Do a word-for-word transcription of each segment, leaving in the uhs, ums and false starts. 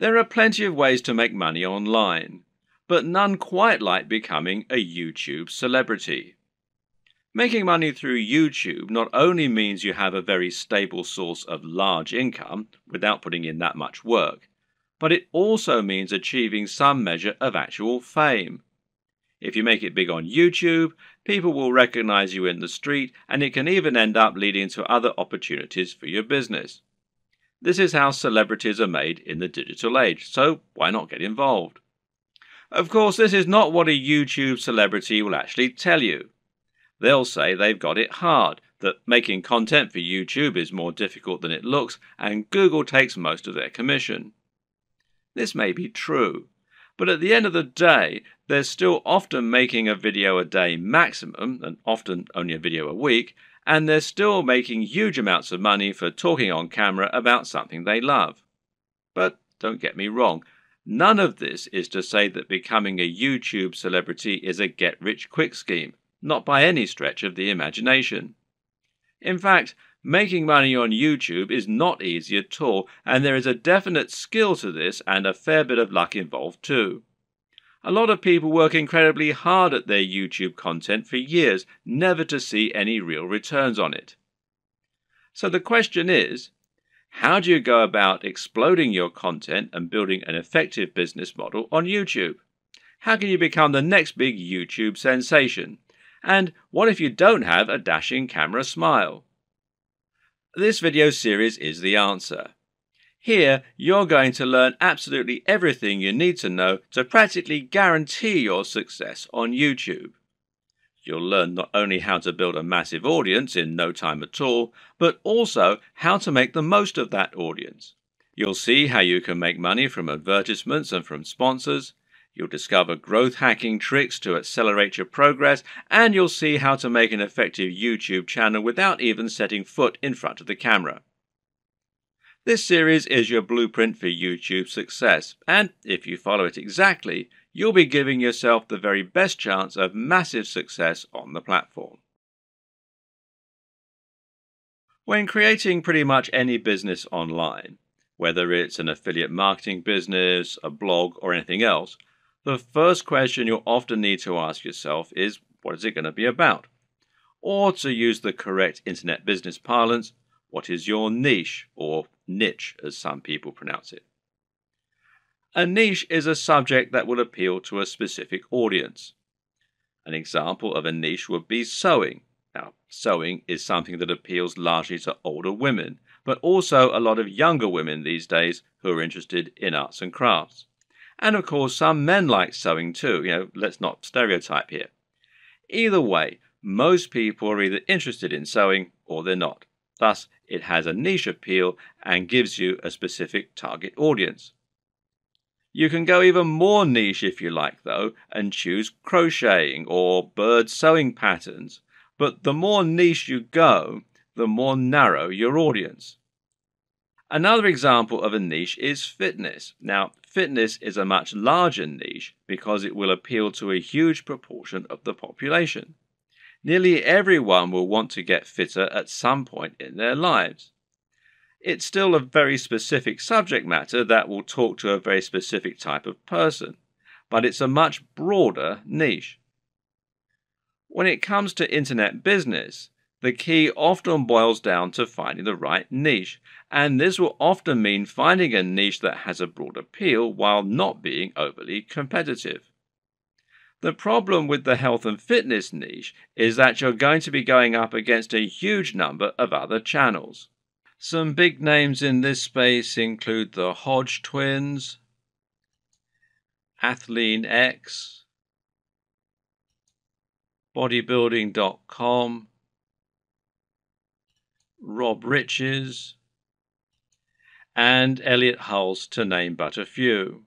There are plenty of ways to make money online, but none quite like becoming a YouTube celebrity. Making money through YouTube not only means you have a very stable source of large income without putting in that much work, but it also means achieving some measure of actual fame. If you make it big on YouTube, people will recognize you in the street, and it can even end up leading to other opportunities for your business. This is how celebrities are made in the digital age, so why not get involved? Of course, this is not what a YouTube celebrity will actually tell you. They'll say they've got it hard, that making content for YouTube is more difficult than it looks, and Google takes most of their commission. This may be true, but at the end of the day, they're still often making a video a day maximum, and often only a video a week, and they're still making huge amounts of money for talking on camera about something they love. But don't get me wrong, none of this is to say that becoming a YouTube celebrity is a get-rich-quick scheme. Not by any stretch of the imagination. In fact, making money on YouTube is not easy at all, and there is a definite skill to this and a fair bit of luck involved too. A lot of people work incredibly hard at their YouTube content for years, never to see any real returns on it. So the question is, how do you go about exploding your content and building an effective business model on YouTube? How can you become the next big YouTube sensation? And what if you don't have a dashing camera smile? This video series is the answer. Here, you're going to learn absolutely everything you need to know to practically guarantee your success on YouTube. You'll learn not only how to build a massive audience in no time at all, but also how to make the most of that audience. You'll see how you can make money from advertisements and from sponsors. You'll discover growth hacking tricks to accelerate your progress, and you'll see how to make an effective YouTube channel without even setting foot in front of the camera. This series is your blueprint for YouTube success, and if you follow it exactly, you'll be giving yourself the very best chance of massive success on the platform. When creating pretty much any business online, whether it's an affiliate marketing business, a blog, or anything else, the first question you'll often need to ask yourself is, what is it going to be about? Or, to use the correct internet business parlance, what is your niche, or niche as some people pronounce it? A niche is a subject that will appeal to a specific audience. An example of a niche would be sewing. Now, sewing is something that appeals largely to older women, but also a lot of younger women these days who are interested in arts and crafts. And of course, some men like sewing too, you know, let's not stereotype here. Either way, most people are either interested in sewing or they're not. Thus, it has a niche appeal and gives you a specific target audience. You can go even more niche if you like though, and choose crocheting or bird sewing patterns. But the more niche you go, the more narrow your audience. Another example of a niche is fitness. Now, fitness is a much larger niche because it will appeal to a huge proportion of the population. Nearly everyone will want to get fitter at some point in their lives. It's still a very specific subject matter that will talk to a very specific type of person, but it's a much broader niche. When it comes to internet business, the key often boils down to finding the right niche, and this will often mean finding a niche that has a broad appeal while not being overly competitive. The problem with the health and fitness niche is that you're going to be going up against a huge number of other channels. Some big names in this space include the Hodge Twins, AthleanX, Bodybuilding dot com, Rob Riches, and Elliot Hulse, to name but a few.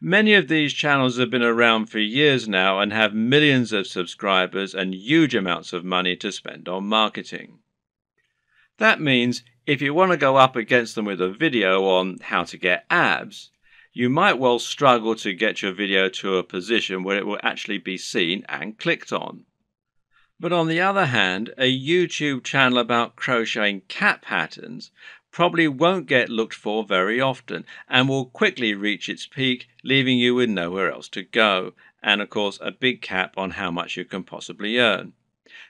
Many of these channels have been around for years now and have millions of subscribers and huge amounts of money to spend on marketing. That means if you want to go up against them with a video on how to get abs, you might well struggle to get your video to a position where it will actually be seen and clicked on. But on the other hand, a YouTube channel about crocheting cat patterns probably won't get looked for very often and will quickly reach its peak, leaving you with nowhere else to go, and of course a big cap on how much you can possibly earn.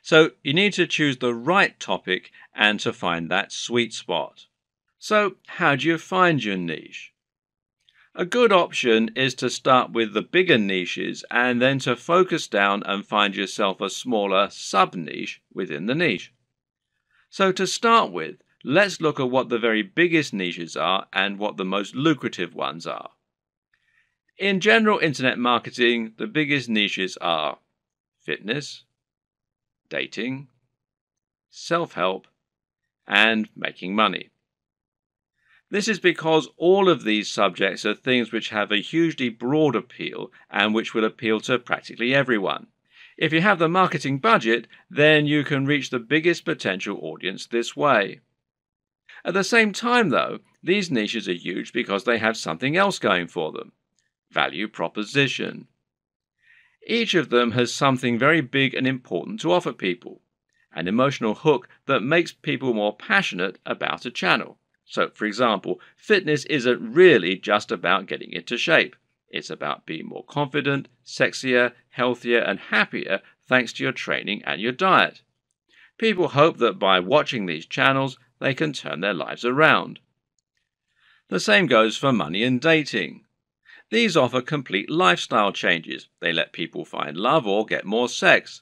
So you need to choose the right topic and to find that sweet spot. So how do you find your niche? A good option is to start with the bigger niches and then to focus down and find yourself a smaller sub-niche within the niche. So to start with, let's look at what the very biggest niches are and what the most lucrative ones are. In general internet marketing, the biggest niches are fitness, dating, self-help, and making money. This is because all of these subjects are things which have a hugely broad appeal and which will appeal to practically everyone. If you have the marketing budget, then you can reach the biggest potential audience this way. At the same time though, these niches are huge because they have something else going for them: value proposition. Each of them has something very big and important to offer people, an emotional hook that makes people more passionate about a channel. So, for example, fitness isn't really just about getting into shape. It's about being more confident, sexier, healthier and happier thanks to your training and your diet. People hope that by watching these channels, they can turn their lives around. The same goes for money and dating. These offer complete lifestyle changes. They let people find love or get more sex.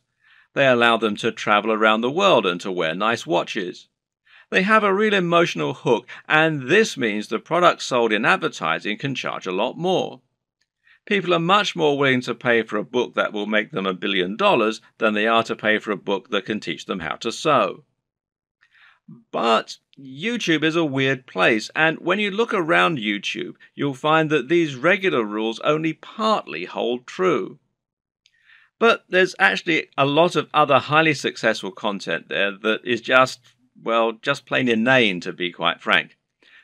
They allow them to travel around the world and to wear nice watches. They have a real emotional hook, and this means the products sold in advertising can charge a lot more. People are much more willing to pay for a book that will make them a billion dollars than they are to pay for a book that can teach them how to sew. But YouTube is a weird place, and when you look around YouTube, you'll find that these regular rules only partly hold true. But there's actually a lot of other highly successful content there that is just, well, just plain inane, to be quite frank.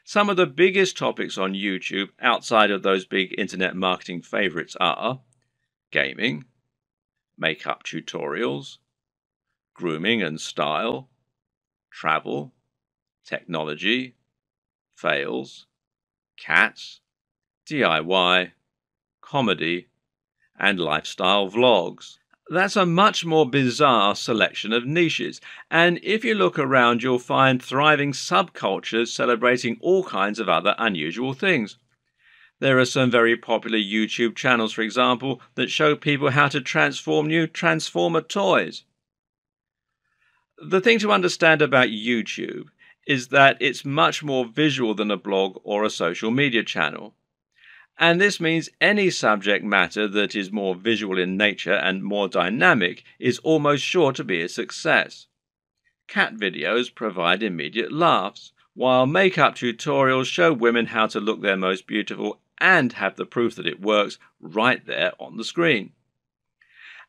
Some of the biggest topics on YouTube outside of those big internet marketing favorites are gaming, makeup tutorials, grooming and style, travel, technology, fails, cats, D I Y, comedy, and lifestyle vlogs. That's a much more bizarre selection of niches, and if you look around you'll find thriving subcultures celebrating all kinds of other unusual things. There are some very popular YouTube channels, for example, that show people how to transform new Transformer toys. The thing to understand about YouTube is that it's much more visual than a blog or a social media channel. And this means any subject matter that is more visual in nature and more dynamic is almost sure to be a success. Cat videos provide immediate laughs, while makeup tutorials show women how to look their most beautiful and have the proof that it works right there on the screen.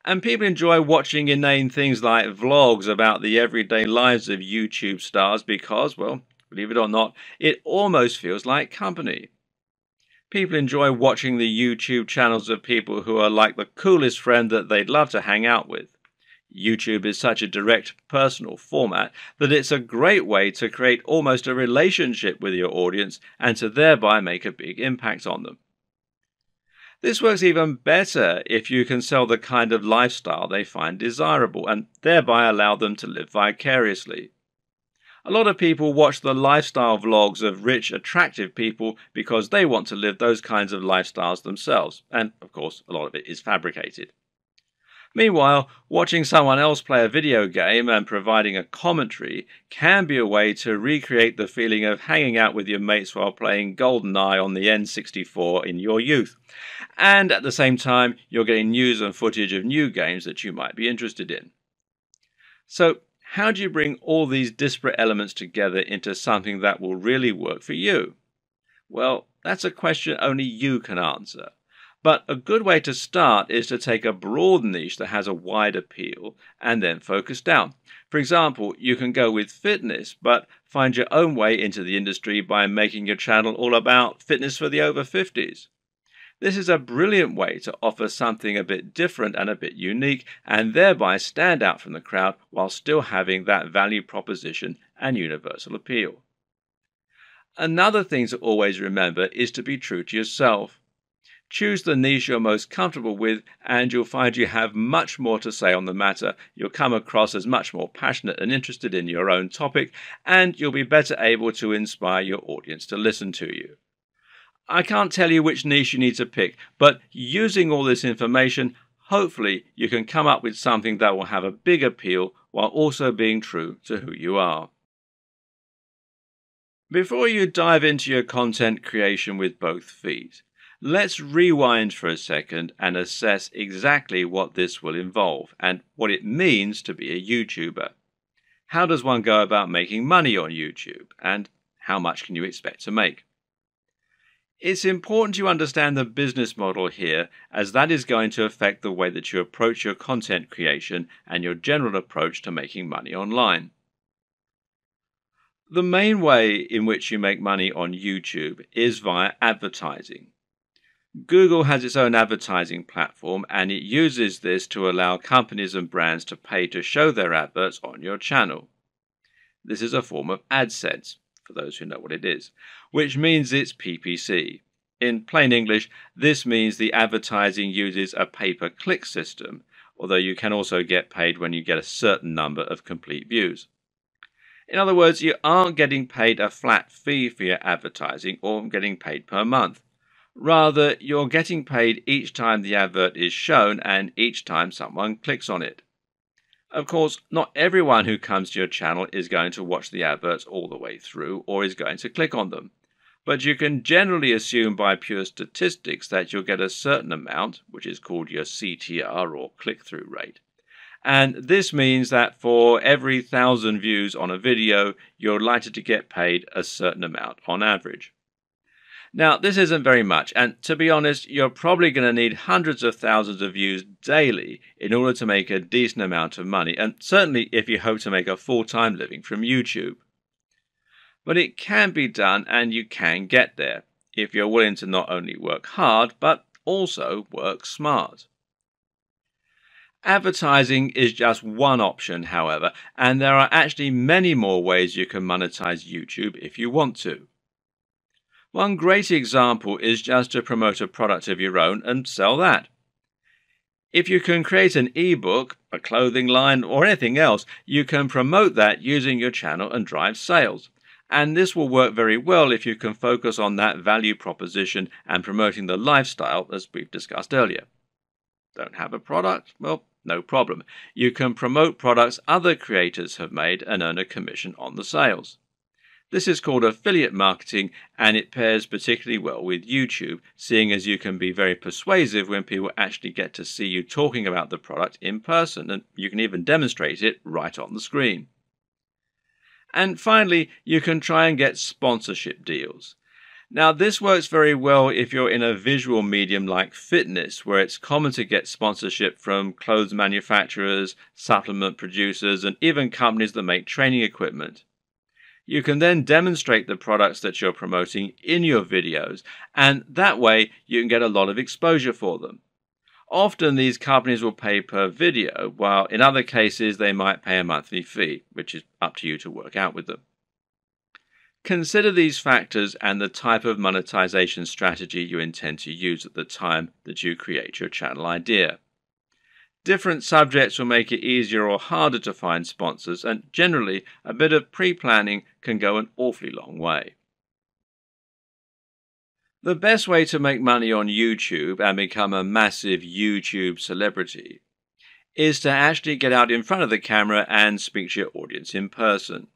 And people enjoy watching inane things like vlogs about the everyday lives of YouTube stars because, well, believe it or not, it almost feels like company. People enjoy watching the YouTube channels of people who are like the coolest friend that they'd love to hang out with. YouTube is such a direct, personal format that it's a great way to create almost a relationship with your audience and to thereby make a big impact on them. This works even better if you can sell the kind of lifestyle they find desirable and thereby allow them to live vicariously. A lot of people watch the lifestyle vlogs of rich, attractive people because they want to live those kinds of lifestyles themselves, and of course a lot of it is fabricated. Meanwhile, watching someone else play a video game and providing a commentary can be a way to recreate the feeling of hanging out with your mates while playing GoldenEye on the N sixty-four in your youth. And at the same time, you're getting news and footage of new games that you might be interested in. So, how do you bring all these disparate elements together into something that will really work for you? Well, that's a question only you can answer. But a good way to start is to take a broad niche that has a wide appeal and then focus down. For example, you can go with fitness, but find your own way into the industry by making your channel all about fitness for the over fifties. This is a brilliant way to offer something a bit different and a bit unique and thereby stand out from the crowd while still having that value proposition and universal appeal. Another thing to always remember is to be true to yourself. Choose the niche you're most comfortable with, and you'll find you have much more to say on the matter. You'll come across as much more passionate and interested in your own topic, and you'll be better able to inspire your audience to listen to you. I can't tell you which niche you need to pick, but using all this information, hopefully you can come up with something that will have a big appeal while also being true to who you are. Before you dive into your content creation with both feet, let's rewind for a second and assess exactly what this will involve and what it means to be a YouTuber. How does one go about making money on YouTube, and how much can you expect to make? It's important you understand the business model here, as that is going to affect the way that you approach your content creation and your general approach to making money online. The main way in which you make money on YouTube is via advertising. Google has its own advertising platform, and it uses this to allow companies and brands to pay to show their adverts on your channel. This is a form of AdSense, for those who know what it is, which means it's P P C. In plain English, this means the advertising uses a pay-per-click system, although you can also get paid when you get a certain number of complete views. In other words, you aren't getting paid a flat fee for your advertising or getting paid per month. Rather, you're getting paid each time the advert is shown and each time someone clicks on it. Of course, not everyone who comes to your channel is going to watch the adverts all the way through or is going to click on them. But you can generally assume by pure statistics that you'll get a certain amount, which is called your C T R or click-through rate. And this means that for every thousand views on a video, you're likely to get paid a certain amount on average. Now, this isn't very much, and to be honest, you're probably going to need hundreds of thousands of views daily in order to make a decent amount of money, and certainly if you hope to make a full-time living from YouTube. But it can be done, and you can get there, if you're willing to not only work hard, but also work smart. Advertising is just one option, however, and there are actually many more ways you can monetize YouTube if you want to. One great example is just to promote a product of your own and sell that. If you can create an ebook, a clothing line, or anything else, you can promote that using your channel and drive sales. And this will work very well if you can focus on that value proposition and promoting the lifestyle as we've discussed earlier. Don't have a product? Well, no problem. You can promote products other creators have made and earn a commission on the sales. This is called affiliate marketing, and it pairs particularly well with YouTube, seeing as you can be very persuasive when people actually get to see you talking about the product in person, and you can even demonstrate it right on the screen. And finally, you can try and get sponsorship deals. Now, this works very well if you're in a visual medium like fitness, where it's common to get sponsorship from clothes manufacturers, supplement producers, and even companies that make training equipment. You can then demonstrate the products that you're promoting in your videos, and that way you can get a lot of exposure for them. Often these companies will pay per video, while in other cases they might pay a monthly fee, which is up to you to work out with them. Consider these factors and the type of monetization strategy you intend to use at the time that you create your channel idea. Different subjects will make it easier or harder to find sponsors, and generally a bit of pre-planning can go an awfully long way. The best way to make money on YouTube and become a massive YouTube celebrity is to actually get out in front of the camera and speak to your audience in person.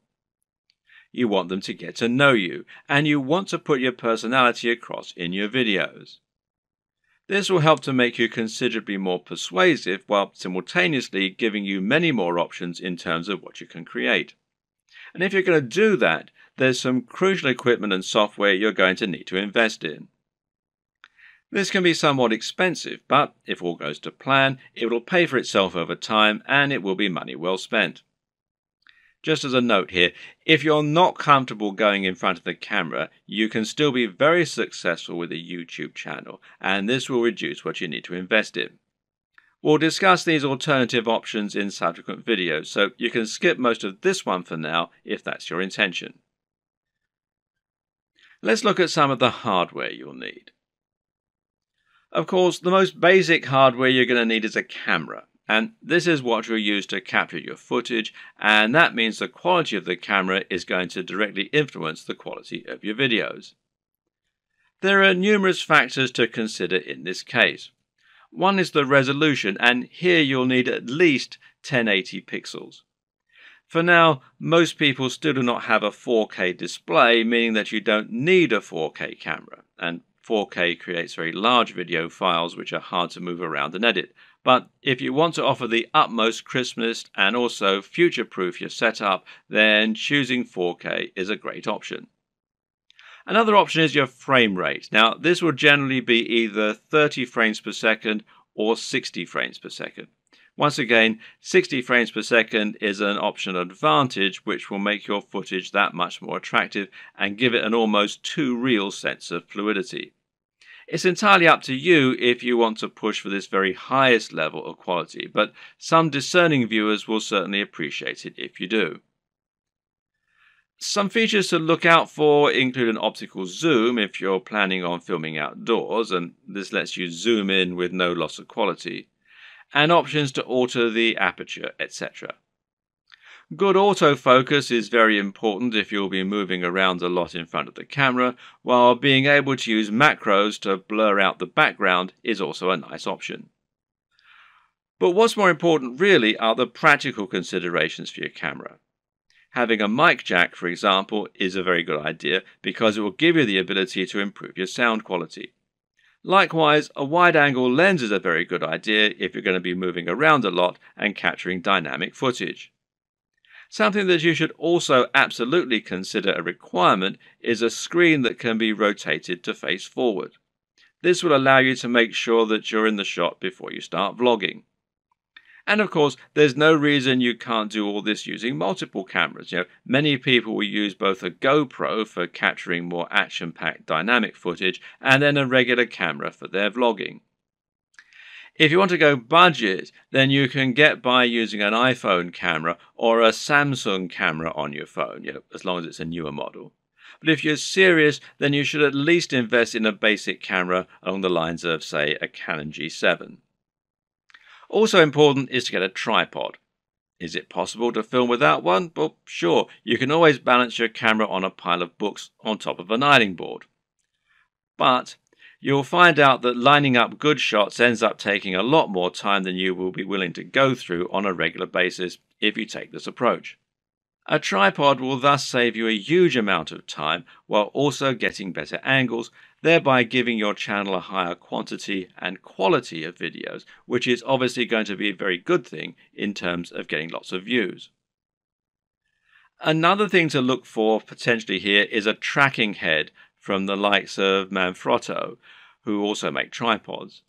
You want them to get to know you, and you want to put your personality across in your videos. This will help to make you considerably more persuasive while simultaneously giving you many more options in terms of what you can create. And if you're going to do that, there's some crucial equipment and software you're going to need to invest in. This can be somewhat expensive, but if all goes to plan, it will pay for itself over time and it will be money well spent. Just as a note here, if you're not comfortable going in front of the camera, you can still be very successful with a YouTube channel, and this will reduce what you need to invest in. We'll discuss these alternative options in subsequent videos, so you can skip most of this one for now if that's your intention. Let's look at some of the hardware you'll need. Of course, the most basic hardware you're going to need is a camera, and this is what you'll use to capture your footage, and that means the quality of the camera is going to directly influence the quality of your videos. There are numerous factors to consider in this case. One is the resolution, and here you'll need at least ten eighty pixels. For now, most people still do not have a four K display, meaning that you don't need a four K camera, and four K creates very large video files which are hard to move around and edit. But if you want to offer the utmost crispness and also future-proof your setup, then choosing four K is a great option. Another option is your frame rate. Now, this will generally be either thirty frames per second or sixty frames per second. Once again, sixty frames per second is an optional advantage which will make your footage that much more attractive and give it an almost too real sense of fluidity. It's entirely up to you if you want to push for this very highest level of quality, but some discerning viewers will certainly appreciate it if you do. Some features to look out for include an optical zoom if you're planning on filming outdoors, and this lets you zoom in with no loss of quality, and options to alter the aperture, et cetera. Good autofocus is very important if you'll be moving around a lot in front of the camera, while being able to use macros to blur out the background is also a nice option. But what's more important really are the practical considerations for your camera. Having a mic jack, for example, is a very good idea because it will give you the ability to improve your sound quality. Likewise, a wide-angle lens is a very good idea if you're going to be moving around a lot and capturing dynamic footage. Something that you should also absolutely consider a requirement is a screen that can be rotated to face forward. This will allow you to make sure that you're in the shot before you start vlogging. And of course, there's no reason you can't do all this using multiple cameras. You know, many people will use both a GoPro for capturing more action-packed dynamic footage and then a regular camera for their vlogging. If you want to go budget, then you can get by using an iPhone camera or a Samsung camera on your phone, you know, as long as it's a newer model. But if you're serious, then you should at least invest in a basic camera along the lines of, say, a Canon G seven. Also important is to get a tripod. Is it possible to film without one? Well, sure, you can always balance your camera on a pile of books on top of an ironing board. But you'll find out that lining up good shots ends up taking a lot more time than you will be willing to go through on a regular basis if you take this approach. A tripod will thus save you a huge amount of time while also getting better angles, thereby giving your channel a higher quantity and quality of videos, which is obviously going to be a very good thing in terms of getting lots of views. Another thing to look for potentially here is a tracking head from the likes of Manfrotto, who also make tripods.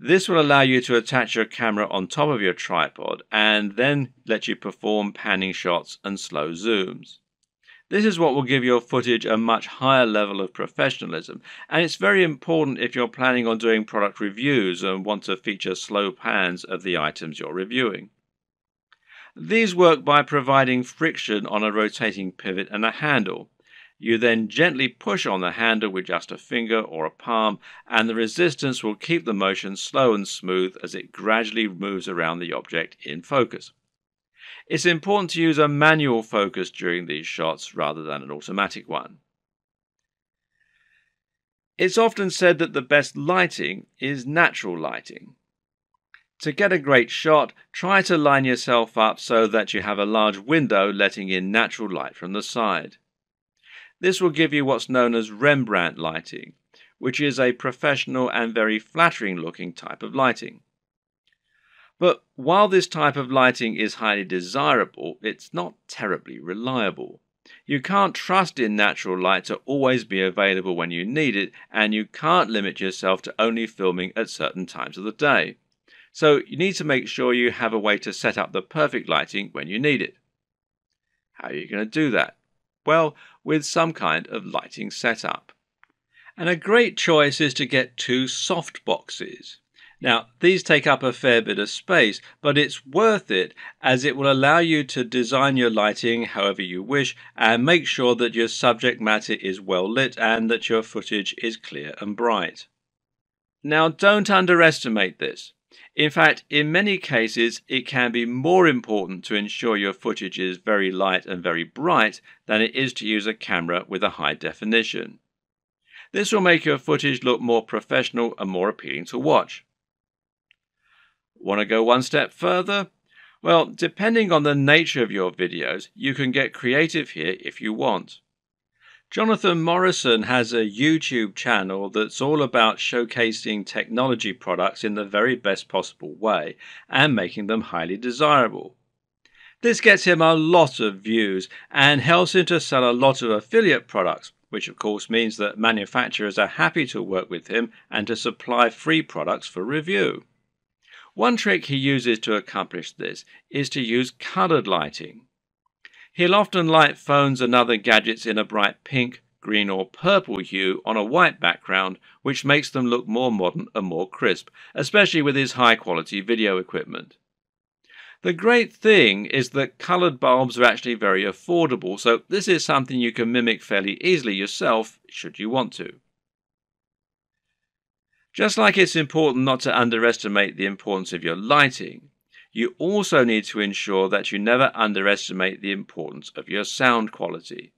This will allow you to attach your camera on top of your tripod and then let you perform panning shots and slow zooms. This is what will give your footage a much higher level of professionalism, and it's very important if you're planning on doing product reviews and want to feature slow pans of the items you're reviewing. These work by providing friction on a rotating pivot and a handle. You then gently push on the handle with just a finger or a palm, and the resistance will keep the motion slow and smooth as it gradually moves around the object in focus. It's important to use a manual focus during these shots rather than an automatic one. It's often said that the best lighting is natural lighting. To get a great shot, try to line yourself up so that you have a large window letting in natural light from the side. This will give you what's known as Rembrandt lighting, which is a professional and very flattering looking type of lighting. But while this type of lighting is highly desirable, it's not terribly reliable. You can't trust in natural light to always be available when you need it, and you can't limit yourself to only filming at certain times of the day. So you need to make sure you have a way to set up the perfect lighting when you need it. How are you going to do that? Well, with some kind of lighting setup. And a great choice is to get two soft boxes. Now, these take up a fair bit of space, but it's worth it as it will allow you to design your lighting however you wish and make sure that your subject matter is well lit and that your footage is clear and bright. Now, don't underestimate this. In fact, in many cases, it can be more important to ensure your footage is very light and very bright than it is to use a camera with a high definition. This will make your footage look more professional and more appealing to watch. Want to go one step further? Well, depending on the nature of your videos, you can get creative here if you want. Jonathan Morrison has a YouTube channel that's all about showcasing technology products in the very best possible way and making them highly desirable. This gets him a lot of views and helps him to sell a lot of affiliate products, which of course means that manufacturers are happy to work with him and to supply free products for review. One trick he uses to accomplish this is to use colored lighting. He'll often light phones and other gadgets in a bright pink, green or purple hue on a white background, which makes them look more modern and more crisp, especially with his high-quality video equipment. The great thing is that coloured bulbs are actually very affordable, so this is something you can mimic fairly easily yourself, should you want to. Just like it's important not to underestimate the importance of your lighting, you also need to ensure that you never underestimate the importance of your sound quality.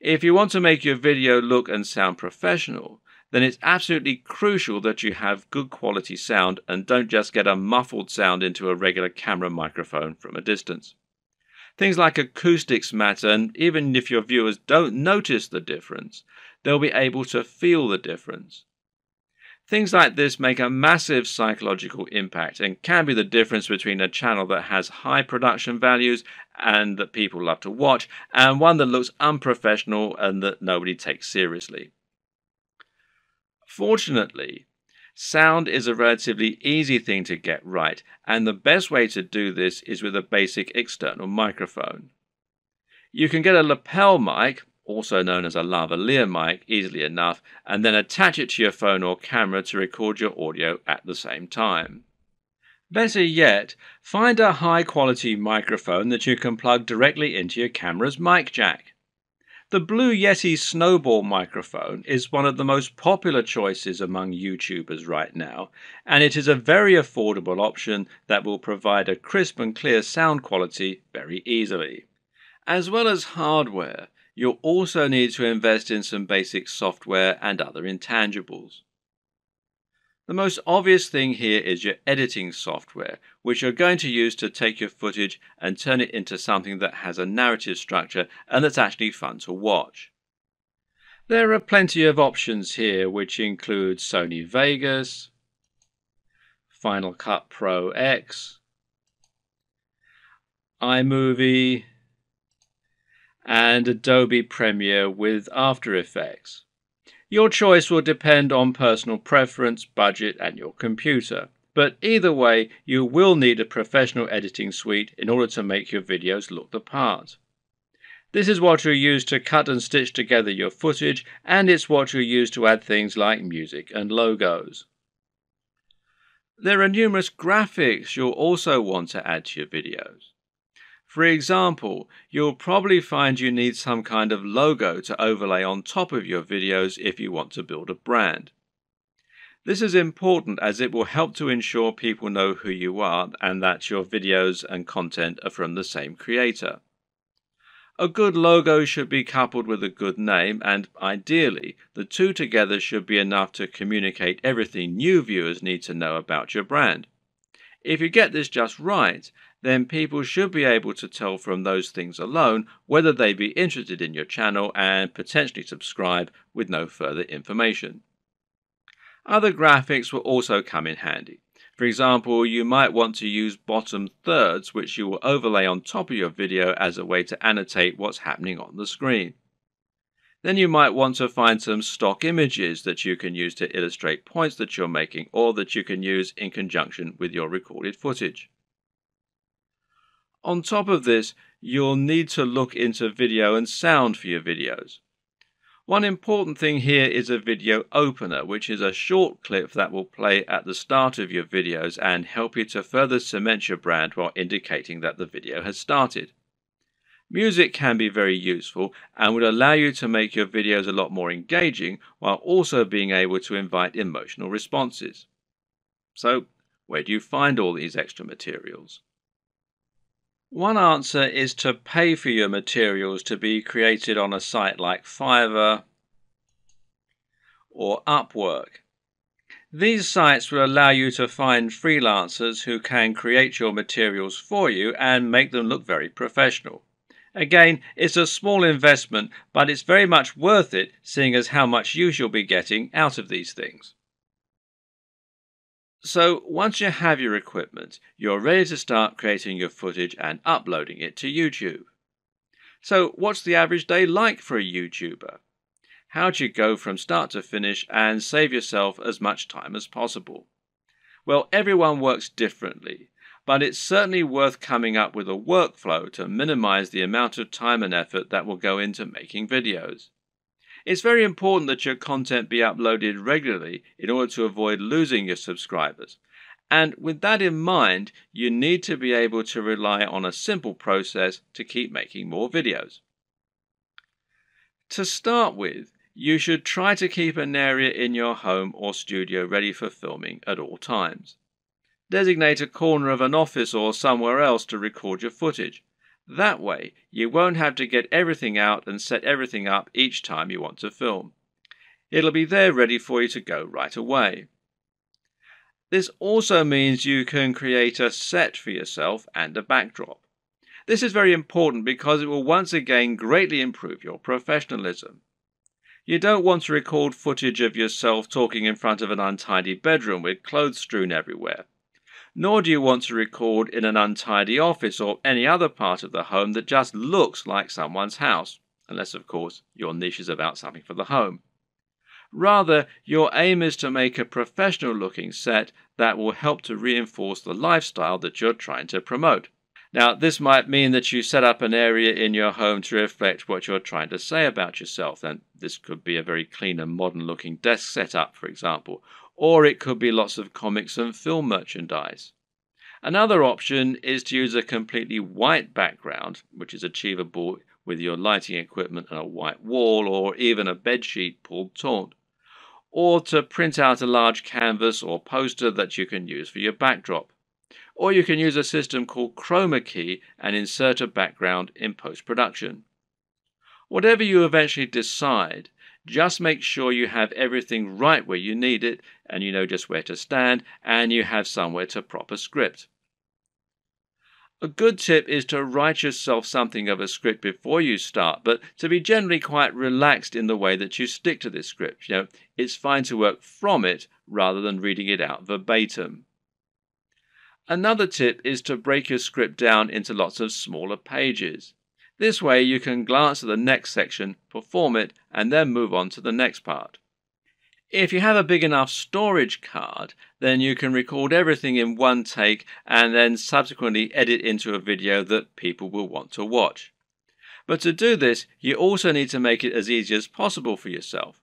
If you want to make your video look and sound professional, then it's absolutely crucial that you have good quality sound and don't just get a muffled sound into a regular camera microphone from a distance. Things like acoustics matter, and even if your viewers don't notice the difference, they'll be able to feel the difference. Things like this make a massive psychological impact and can be the difference between a channel that has high production values and that people love to watch, and one that looks unprofessional and that nobody takes seriously. Fortunately, sound is a relatively easy thing to get right, and the best way to do this is with a basic external microphone. You can get a lapel mic, also known as a lavalier mic, easily enough, and then attach it to your phone or camera to record your audio at the same time. Better yet, find a high-quality microphone that you can plug directly into your camera's mic jack. The Blue Yeti Snowball microphone is one of the most popular choices among YouTubers right now, and it is a very affordable option that will provide a crisp and clear sound quality very easily. As well as hardware, you'll also need to invest in some basic software and other intangibles. The most obvious thing here is your editing software, which you're going to use to take your footage and turn it into something that has a narrative structure and that's actually fun to watch. There are plenty of options here, which include Sony Vegas, Final Cut Pro X, iMovie, and Adobe Premiere with After Effects. Your choice will depend on personal preference, budget, and your computer. But either way, you will need a professional editing suite in order to make your videos look the part. This is what you'll use to cut and stitch together your footage, and it's what you'll use to add things like music and logos. There are numerous graphics you'll also want to add to your videos. For example, you'll probably find you need some kind of logo to overlay on top of your videos if you want to build a brand. This is important as it will help to ensure people know who you are and that your videos and content are from the same creator. A good logo should be coupled with a good name, and ideally, the two together should be enough to communicate everything new viewers need to know about your brand. If you get this just right, then people should be able to tell from those things alone whether they'd be interested in your channel and potentially subscribe with no further information. Other graphics will also come in handy. For example, you might want to use bottom thirds, which you will overlay on top of your video as a way to annotate what's happening on the screen. Then you might want to find some stock images that you can use to illustrate points that you're making or that you can use in conjunction with your recorded footage. On top of this, you'll need to look into video and sound for your videos. One important thing here is a video opener, which is a short clip that will play at the start of your videos and help you to further cement your brand while indicating that the video has started. Music can be very useful and would allow you to make your videos a lot more engaging while also being able to invite emotional responses. So, where do you find all these extra materials? One answer is to pay for your materials to be created on a site like Fiverr or Upwork. These sites will allow you to find freelancers who can create your materials for you and make them look very professional. Again, it's a small investment, but it's very much worth it, seeing as how much use you'll be getting out of these things. So, once you have your equipment, you're ready to start creating your footage and uploading it to YouTube. So, what's the average day like for a YouTuber? How do you go from start to finish and save yourself as much time as possible? Well, everyone works differently. But it's certainly worth coming up with a workflow to minimize the amount of time and effort that will go into making videos. It's very important that your content be uploaded regularly in order to avoid losing your subscribers. And with that in mind, you need to be able to rely on a simple process to keep making more videos. To start with, you should try to keep an area in your home or studio ready for filming at all times. Designate a corner of an office or somewhere else to record your footage. That way, you won't have to get everything out and set everything up each time you want to film. It'll be there ready for you to go right away. This also means you can create a set for yourself and a backdrop. This is very important because it will once again greatly improve your professionalism. You don't want to record footage of yourself talking in front of an untidy bedroom with clothes strewn everywhere. Nor do you want to record in an untidy office or any other part of the home that just looks like someone's house, unless, of course, your niche is about something for the home. Rather, your aim is to make a professional-looking set that will help to reinforce the lifestyle that you're trying to promote. Now, this might mean that you set up an area in your home to reflect what you're trying to say about yourself, and this could be a very clean and modern-looking desk setup, for example, or it could be lots of comics and film merchandise. Another option is to use a completely white background, which is achievable with your lighting equipment and a white wall or even a bedsheet pulled taut, or to print out a large canvas or poster that you can use for your backdrop. Or you can use a system called Chroma Key and insert a background in post-production. Whatever you eventually decide, just make sure you have everything right where you need it, and you know just where to stand, and you have somewhere to prop a script. A good tip is to write yourself something of a script before you start, but to be generally quite relaxed in the way that you stick to this script. You know, it's fine to work from it rather than reading it out verbatim. Another tip is to break your script down into lots of smaller pages. This way you can glance at the next section, perform it, and then move on to the next part. If you have a big enough storage card, then you can record everything in one take and then subsequently edit into a video that people will want to watch. But to do this, you also need to make it as easy as possible for yourself.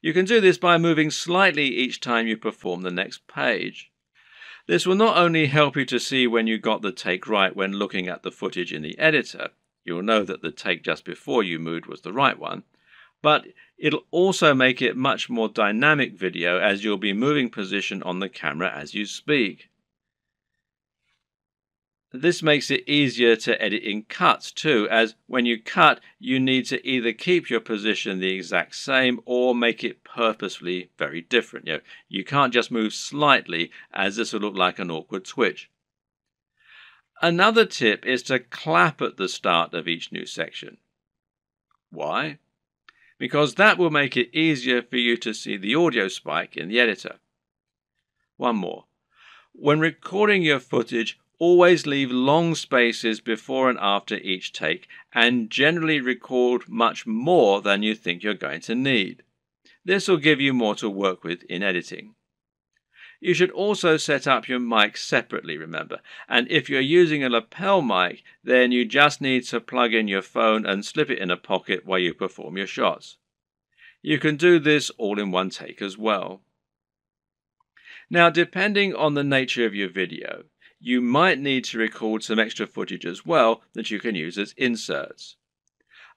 You can do this by moving slightly each time you perform the next page. This will not only help you to see when you got the take right when looking at the footage in the editor, you'll know that the take just before you moved was the right one, but it'll also make it much more dynamic video as you'll be moving position on the camera as you speak. This makes it easier to edit in cuts too, as when you cut, you need to either keep your position the exact same or make it purposefully very different. You know, you can't just move slightly, as this will look like an awkward twitch. Another tip is to clap at the start of each new section. Why? Because that will make it easier for you to see the audio spike in the editor. One more. When recording your footage, always leave long spaces before and after each take, and generally record much more than you think you're going to need. This will give you more to work with in editing. You should also set up your mic separately, remember, and if you're using a lapel mic, then you just need to plug in your phone and slip it in a pocket while you perform your shots. You can do this all in one take as well. Now, depending on the nature of your video, you might need to record some extra footage as well that you can use as inserts.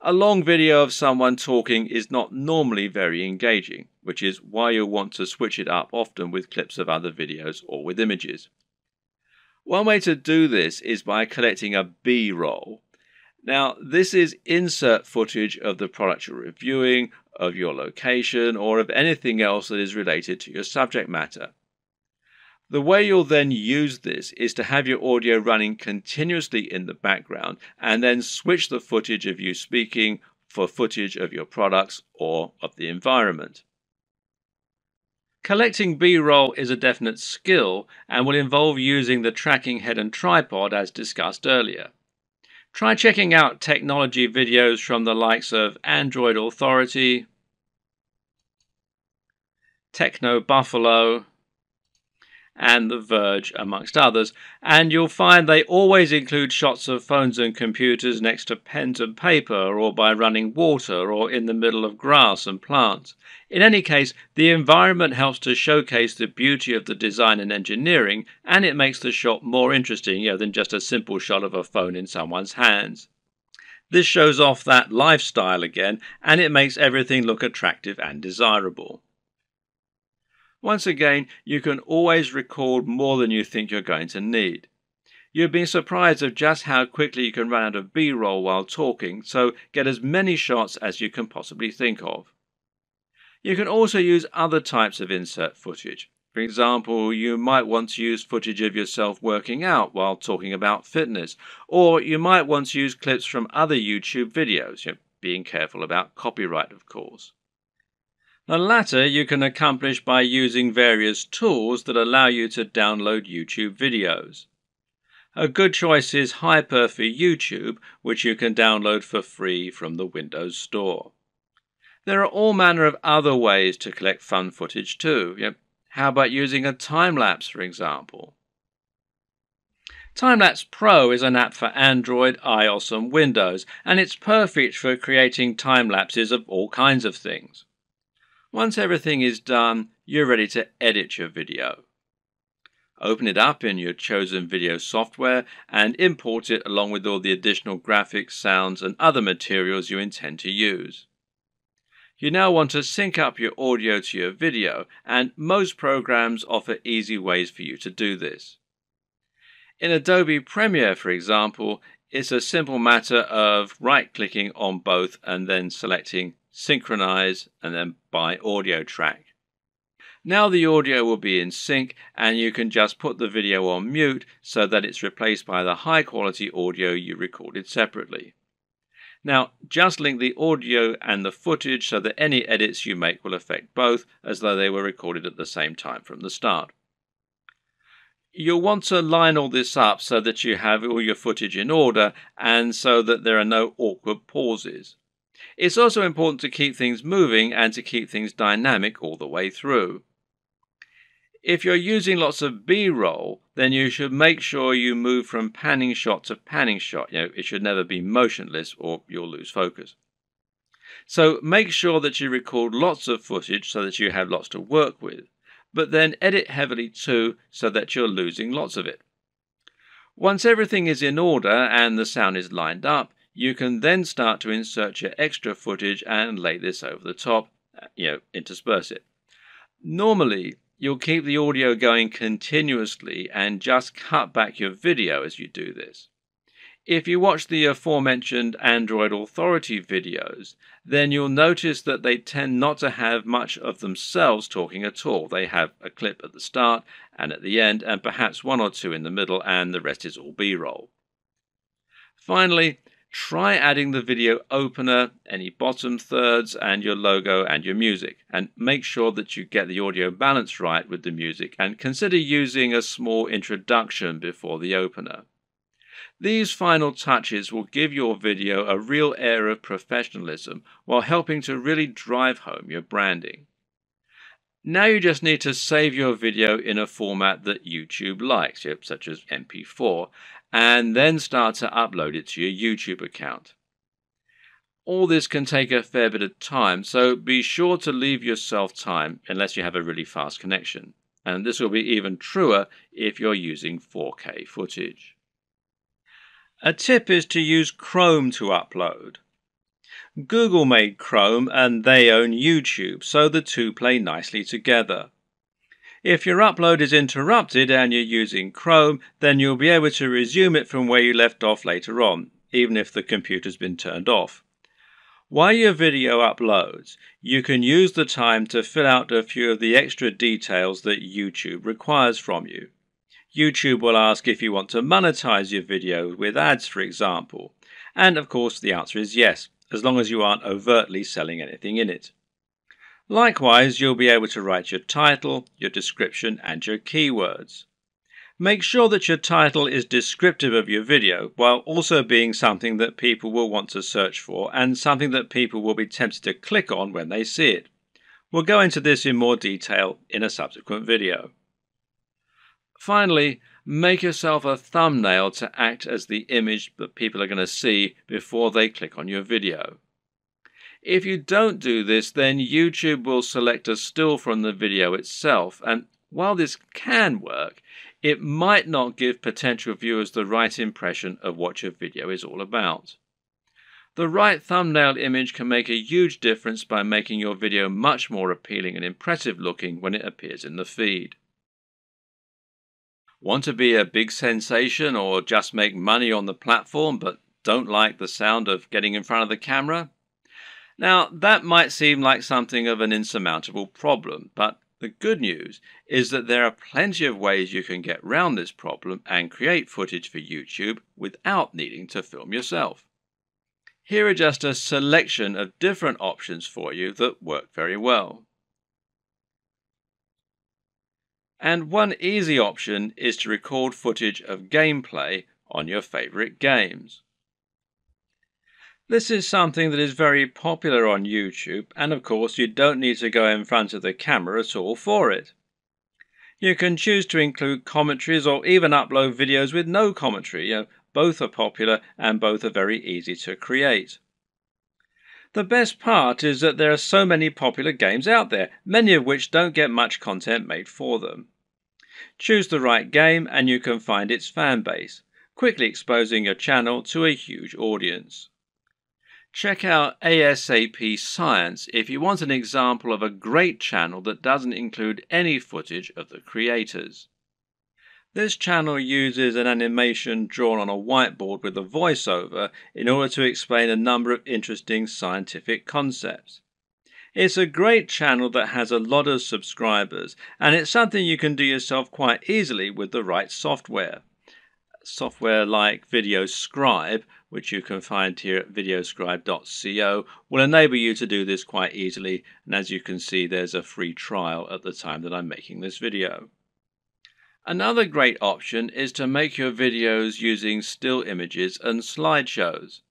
A long video of someone talking is not normally very engaging, which is why you'll want to switch it up often with clips of other videos or with images. One way to do this is by collecting a B-roll. Now, this is insert footage of the product you're reviewing, of your location, or of anything else that is related to your subject matter. The way you'll then use this is to have your audio running continuously in the background and then switch the footage of you speaking for footage of your products or of the environment. Collecting B-roll is a definite skill and will involve using the tracking head and tripod as discussed earlier. Try checking out technology videos from the likes of Android Authority, Techno Buffalo, and The Verge, amongst others, and you'll find they always include shots of phones and computers next to pens and paper, or by running water, or in the middle of grass and plants. In any case, the environment helps to showcase the beauty of the design and engineering, and it makes the shot more interesting, you know, than just a simple shot of a phone in someone's hands. This shows off that lifestyle again, and it makes everything look attractive and desirable. Once again, you can always record more than you think you're going to need. You'd be surprised at just how quickly you can run out of B-roll while talking, so get as many shots as you can possibly think of. You can also use other types of insert footage. For example, you might want to use footage of yourself working out while talking about fitness, or you might want to use clips from other YouTube videos, you know, being careful about copyright, of course. The latter you can accomplish by using various tools that allow you to download YouTube videos. A good choice is Hyper for YouTube, which you can download for free from the Windows Store. There are all manner of other ways to collect fun footage too. How about using a time-lapse, for example? Time-lapse Pro is an app for Android, iOS and Windows, and it's perfect for creating time-lapses of all kinds of things. Once everything is done, you're ready to edit your video. Open it up in your chosen video software and import it along with all the additional graphics, sounds and other materials you intend to use. You now want to sync up your audio to your video, and most programs offer easy ways for you to do this. In Adobe Premiere, for example, it's a simple matter of right-clicking on both and then selecting Synchronize and then by audio track. Now the audio will be in sync, and you can just put the video on mute so that it's replaced by the high quality audio you recorded separately. Now just link the audio and the footage so that any edits you make will affect both, as though they were recorded at the same time from the start. You'll want to line all this up so that you have all your footage in order and so that there are no awkward pauses. It's also important to keep things moving and to keep things dynamic all the way through. If you're using lots of B-roll, then you should make sure you move from panning shot to panning shot. You know, it should never be motionless or you'll lose focus. So make sure that you record lots of footage so that you have lots to work with, but then edit heavily too so that you're losing lots of it. Once everything is in order and the sound is lined up, you can then start to insert your extra footage and lay this over the top, you know, intersperse it. Normally, you'll keep the audio going continuously and just cut back your video as you do this. If you watch the aforementioned Android Authority videos, then you'll notice that they tend not to have much of themselves talking at all. They have a clip at the start and at the end, and perhaps one or two in the middle, and the rest is all B-roll. Finally, try adding the video opener, any bottom thirds, and your logo and your music, and make sure that you get the audio balance right with the music, and consider using a small introduction before the opener. These final touches will give your video a real air of professionalism while helping to really drive home your branding. Now you just need to save your video in a format that YouTube likes, such as M P four, and then start to upload it to your YouTube account. all this can take a fair bit of time, so be sure to leave yourself time unless you have a really fast connection. And this will be even truer if you're using four K footage. A tip is to use Chrome to upload. Google made Chrome and they own YouTube, so the two play nicely together. If your upload is interrupted and you're using Chrome, then you'll be able to resume it from where you left off later on, even if the computer's been turned off. While your video uploads, you can use the time to fill out a few of the extra details that YouTube requires from you. YouTube will ask if you want to monetize your video with ads, for example. And of course, the answer is yes, as long as you aren't overtly selling anything in it. Likewise, you'll be able to write your title, your description, and your keywords. Make sure that your title is descriptive of your video, while also being something that people will want to search for and something that people will be tempted to click on when they see it. We'll go into this in more detail in a subsequent video. Finally, make yourself a thumbnail to act as the image that people are going to see before they click on your video. If you don't do this, then YouTube will select a still from the video itself, and while this can work, it might not give potential viewers the right impression of what your video is all about. The right thumbnail image can make a huge difference by making your video much more appealing and impressive looking when it appears in the feed. Want to be a big sensation or just make money on the platform but don't like the sound of getting in front of the camera? Now, that might seem like something of an insurmountable problem, but the good news is that there are plenty of ways you can get round this problem and create footage for YouTube without needing to film yourself. Here are just a selection of different options for you that work very well. And one easy option is to record footage of gameplay on your favorite games. This is something that is very popular on YouTube, and of course you don't need to go in front of the camera at all for it. You can choose to include commentaries or even upload videos with no commentary. You know, both are popular and both are very easy to create. The best part is that there are so many popular games out there, many of which don't get much content made for them. Choose the right game and you can find its fan base, quickly exposing your channel to a huge audience. Check out ASAP Science if you want an example of a great channel that doesn't include any footage of the creators. This channel uses an animation drawn on a whiteboard with a voiceover in order to explain a number of interesting scientific concepts. It's a great channel that has a lot of subscribers, and it's something you can do yourself quite easily with the right software. Software like VideoScribe, which you can find here at videoscribe dot co, will enable you to do this quite easily, and as you can see, there's a free trial at the time that I'm making this video. Another great option is to make your videos using still images and slideshows.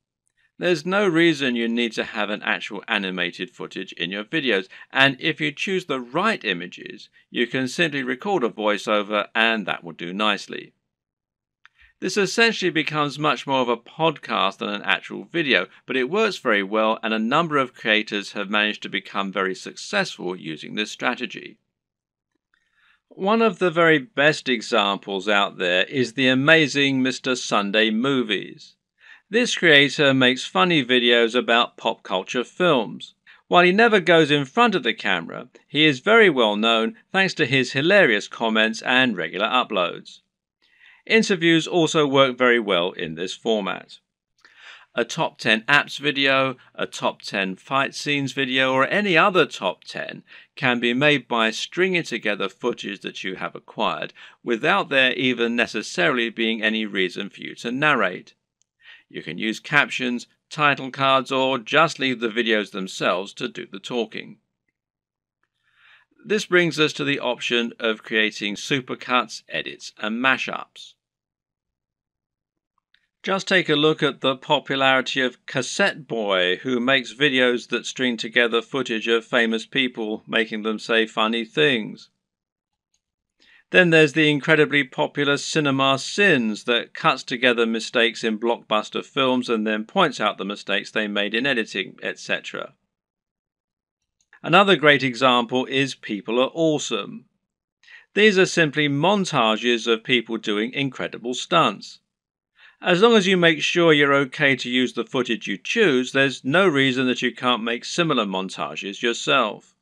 There's no reason you need to have an actual animated footage in your videos, and if you choose the right images, you can simply record a voiceover and that will do nicely. This essentially becomes much more of a podcast than an actual video, but it works very well and a number of creators have managed to become very successful using this strategy. One of the very best examples out there is the amazing Mister Sunday Movies. This creator makes funny videos about pop culture films. While he never goes in front of the camera, he is very well known thanks to his hilarious comments and regular uploads. Interviews also work very well in this format. A top ten apps video, a top ten fight scenes video, or any other top ten can be made by stringing together footage that you have acquired without there even necessarily being any reason for you to narrate. You can use captions, title cards, or just leave the videos themselves to do the talking. This brings us to the option of creating supercuts, edits, and mashups. Just take a look at the popularity of Cassette Boy, who makes videos that string together footage of famous people making them say funny things. Then there's the incredibly popular Cinema Sins that cuts together mistakes in blockbuster films and then points out the mistakes they made in editing, et cetera. Another great example is People Are Awesome. These are simply montages of people doing incredible stunts. As long as you make sure you're okay to use the footage you choose, there's no reason that you can't make similar montages yourself.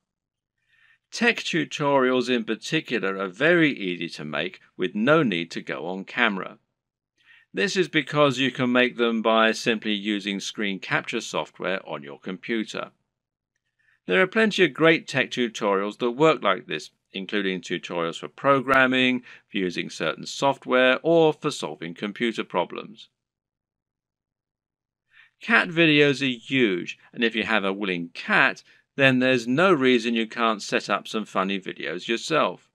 Tech tutorials in particular are very easy to make with no need to go on camera. This is because you can make them by simply using screen capture software on your computer. There are plenty of great tech tutorials that work like this, including tutorials for programming, for using certain software, or for solving computer problems. Cat videos are huge, and if you have a willing cat, then there's no reason you can't set up some funny videos yourself.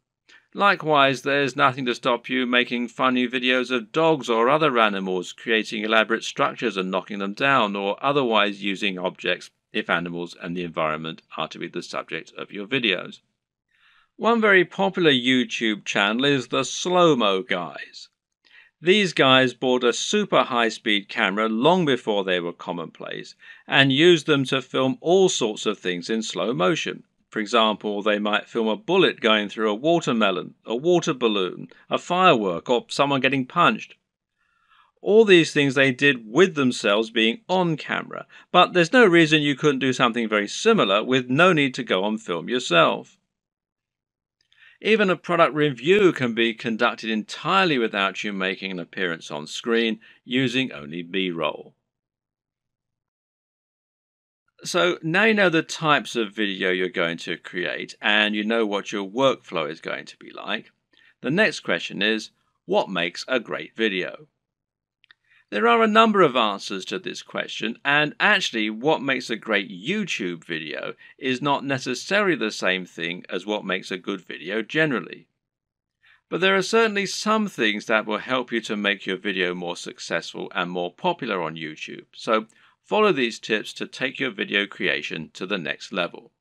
Likewise, there's nothing to stop you making funny videos of dogs or other animals, creating elaborate structures and knocking them down, or otherwise using objects if animals and the environment are to be the subject of your videos. One very popular YouTube channel is the Slow-Mo Guys. These guys bought a super high-speed camera long before they were commonplace and used them to film all sorts of things in slow motion. For example, they might film a bullet going through a watermelon, a water balloon, a firework, or someone getting punched. All these things they did with themselves being on camera, but there's no reason you couldn't do something very similar with no need to go on film yourself. Even a product review can be conducted entirely without you making an appearance on screen, using only B-roll. So now you know the types of video you're going to create and you know what your workflow is going to be like. The next question is, what makes a great video? There are a number of answers to this question, and actually what makes a great YouTube video is not necessarily the same thing as what makes a good video generally. But there are certainly some things that will help you to make your video more successful and more popular on YouTube, so follow these tips to take your video creation to the next level.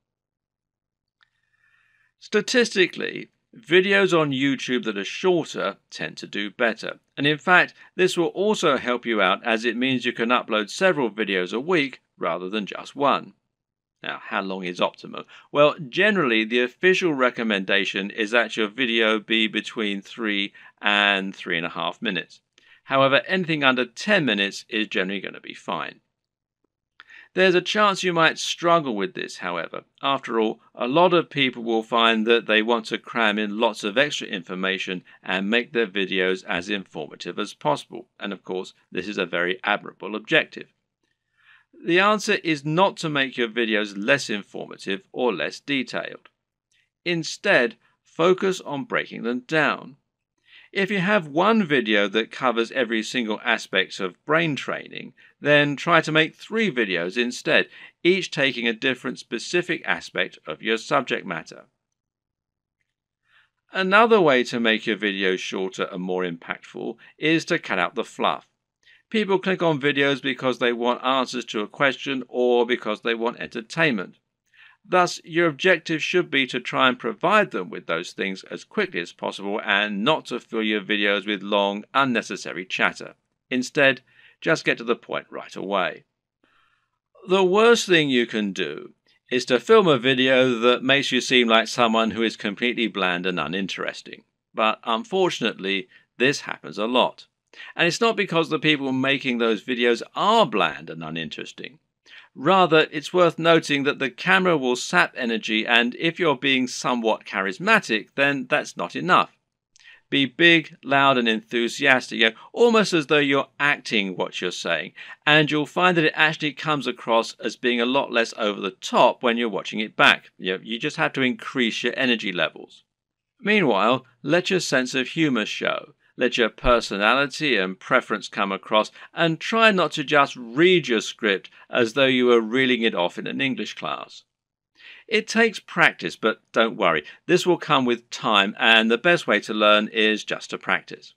Statistically, videos on YouTube that are shorter tend to do better, and in fact this will also help you out as it means you can upload several videos a week rather than just one. Now, how long is optimum? Well, generally the official recommendation is that your video be between three and three and a half minutes. However, anything under ten minutes is generally going to be fine. There's a chance you might struggle with this, however. After all, a lot of people will find that they want to cram in lots of extra information and make their videos as informative as possible. And of course, this is a very admirable objective. The answer is not to make your videos less informative or less detailed. Instead, focus on breaking them down. If you have one video that covers every single aspect of brain training, then try to make three videos instead, each taking a different specific aspect of your subject matter. Another way to make your videos shorter and more impactful is to cut out the fluff. People click on videos because they want answers to a question or because they want entertainment. Thus, your objective should be to try and provide them with those things as quickly as possible and not to fill your videos with long, unnecessary chatter. Instead, just get to the point right away. The worst thing you can do is to film a video that makes you seem like someone who is completely bland and uninteresting. But unfortunately, this happens a lot. And it's not because the people making those videos are bland and uninteresting. Rather, it's worth noting that the camera will sap energy, and if you're being somewhat charismatic, then that's not enough. Be big, loud and enthusiastic, almost as though you're acting what you're saying, and you'll find that it actually comes across as being a lot less over the top when you're watching it back. You know, you just have to increase your energy levels. Meanwhile, let your sense of humour show. Let your personality and preference come across, and try not to just read your script as though you were reeling it off in an English class. It takes practice, but don't worry, this will come with time, and the best way to learn is just to practice.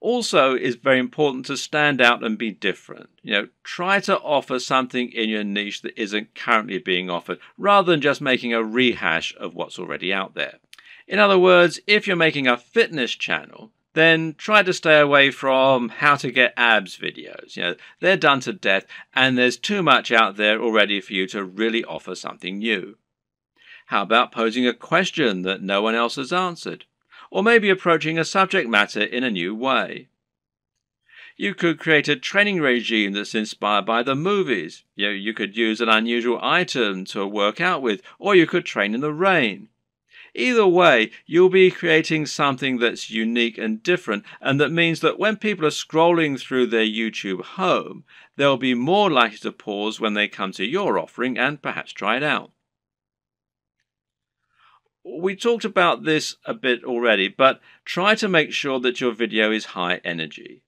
Also, it's very important to stand out and be different. You know, try to offer something in your niche that isn't currently being offered, rather than just making a rehash of what's already out there. In other words, if you're making a fitness channel, then try to stay away from how to get abs videos. You know, they're done to death and there's too much out there already for you to really offer something new. How about posing a question that no one else has answered? Or maybe approaching a subject matter in a new way. You could create a training regime that's inspired by the movies. You know, you could use an unusual item to work out with, or you could train in the rain. Either way, you'll be creating something that's unique and different, and that means that when people are scrolling through their YouTube home, they'll be more likely to pause when they come to your offering and perhaps try it out. We talked about this a bit already, but try to make sure that your video is high energy.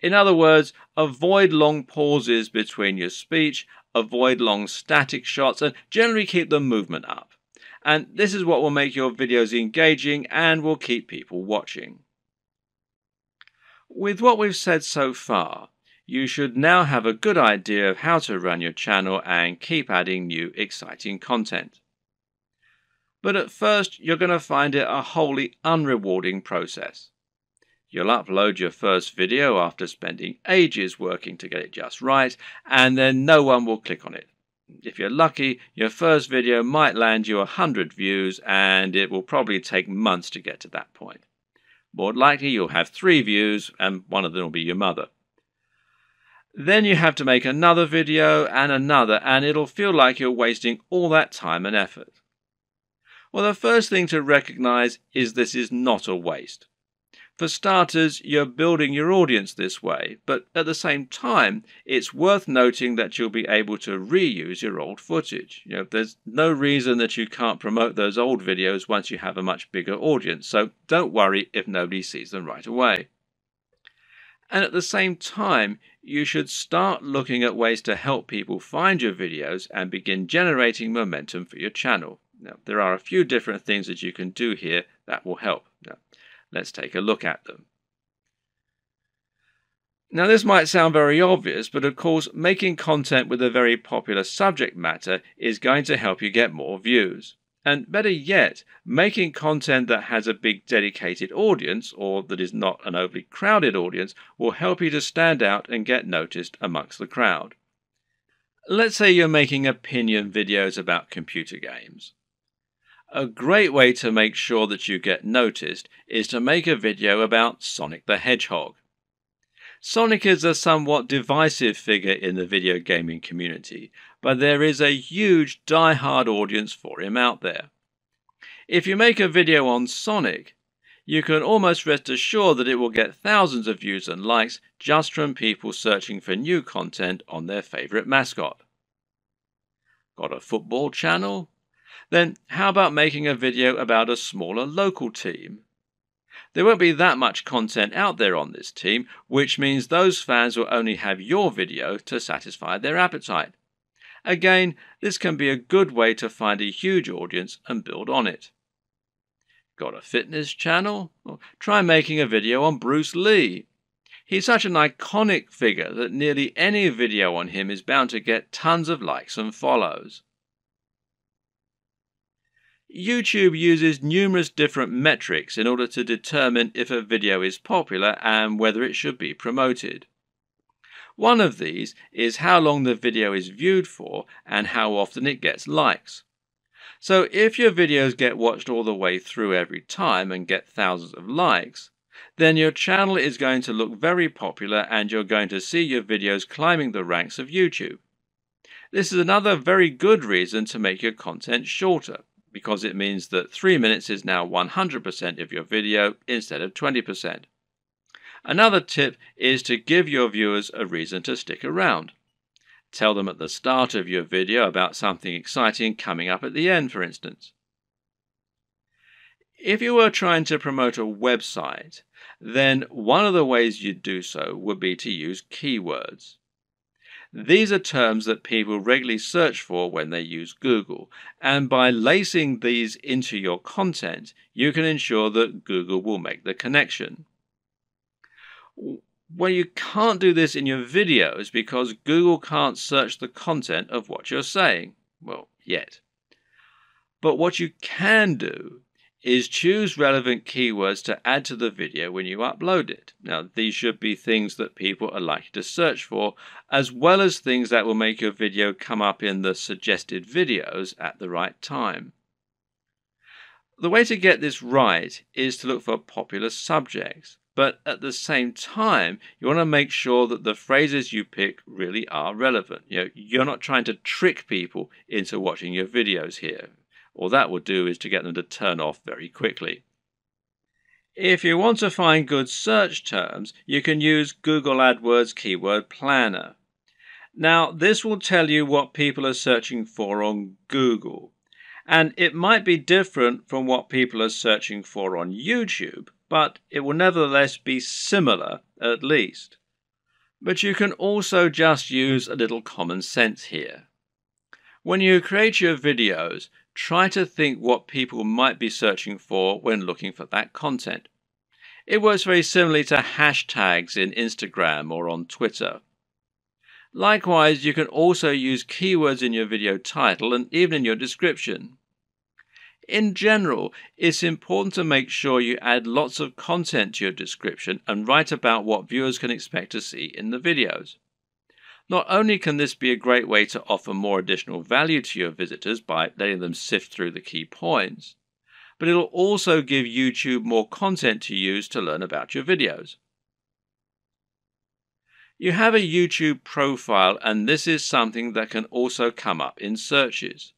In other words, avoid long pauses between your speech, avoid long static shots, and generally keep the movement up. And this is what will make your videos engaging and will keep people watching. With what we've said so far, you should now have a good idea of how to run your channel and keep adding new exciting content. But at first, you're going to find it a wholly unrewarding process. You'll upload your first video after spending ages working to get it just right, and then no one will click on it. If you're lucky, your first video might land you one hundred views, and it will probably take months to get to that point. More likely, you'll have three views, and one of them will be your mother. Then you have to make another video and another, and it'll feel like you're wasting all that time and effort. Well, the first thing to recognize is this is not a waste. For starters, you're building your audience this way, but at the same time, it's worth noting that you'll be able to reuse your old footage. You know, there's no reason that you can't promote those old videos once you have a much bigger audience, so don't worry if nobody sees them right away. And at the same time, you should start looking at ways to help people find your videos and begin generating momentum for your channel. Now, there are a few different things that you can do here that will help. Now, let's take a look at them. Now, this might sound very obvious, but of course, making content with a very popular subject matter is going to help you get more views. And better yet, making content that has a big dedicated audience, or that is not an overly crowded audience, will help you to stand out and get noticed amongst the crowd. Let's say you're making opinion videos about computer games. A great way to make sure that you get noticed is to make a video about Sonic the Hedgehog. Sonic is a somewhat divisive figure in the video gaming community, but there is a huge die-hard audience for him out there. If you make a video on Sonic, you can almost rest assured that it will get thousands of views and likes just from people searching for new content on their favorite mascot. Got a football channel? Then how about making a video about a smaller local team? There won't be that much content out there on this team, which means those fans will only have your video to satisfy their appetite. Again, this can be a good way to find a huge audience and build on it. Got a fitness channel? Well, try making a video on Bruce Lee. He's such an iconic figure that nearly any video on him is bound to get tons of likes and follows. YouTube uses numerous different metrics in order to determine if a video is popular and whether it should be promoted. One of these is how long the video is viewed for and how often it gets likes. So if your videos get watched all the way through every time and get thousands of likes, then your channel is going to look very popular and you're going to see your videos climbing the ranks of YouTube. This is another very good reason to make your content shorter, because it means that three minutes is now one hundred percent of your video instead of twenty percent. Another tip is to give your viewers a reason to stick around. Tell them at the start of your video about something exciting coming up at the end, for instance. If you were trying to promote a website, then one of the ways you'd do so would be to use keywords. These are terms that people regularly search for when they use Google, and by lacing these into your content, you can ensure that Google will make the connection. Well, you can't do this in your videos because Google can't search the content of what you're saying. Well, yet. But what you can do is choose relevant keywords to add to the video when you upload it. Now, these should be things that people are likely to search for, as well as things that will make your video come up in the suggested videos at the right time. The way to get this right is to look for popular subjects, but at the same time, you want to make sure that the phrases you pick really are relevant. You know, you're not trying to trick people into watching your videos here. All that will do is to get them to turn off very quickly. If you want to find good search terms, you can use Google AdWords Keyword Planner. Now, this will tell you what people are searching for on Google, and it might be different from what people are searching for on YouTube, but it will nevertheless be similar, at least. But you can also just use a little common sense here. When you create your videos, try to think what people might be searching for when looking for that content. It works very similarly to hashtags in Instagram or on Twitter. Likewise, you can also use keywords in your video title and even in your description. In general, it's important to make sure you add lots of content to your description and write about what viewers can expect to see in the videos. Not only can this be a great way to offer more additional value to your visitors by letting them sift through the key points, but it'll also give YouTube more content to use to learn about your videos. You have a YouTube profile, and this is something that can also come up in searches.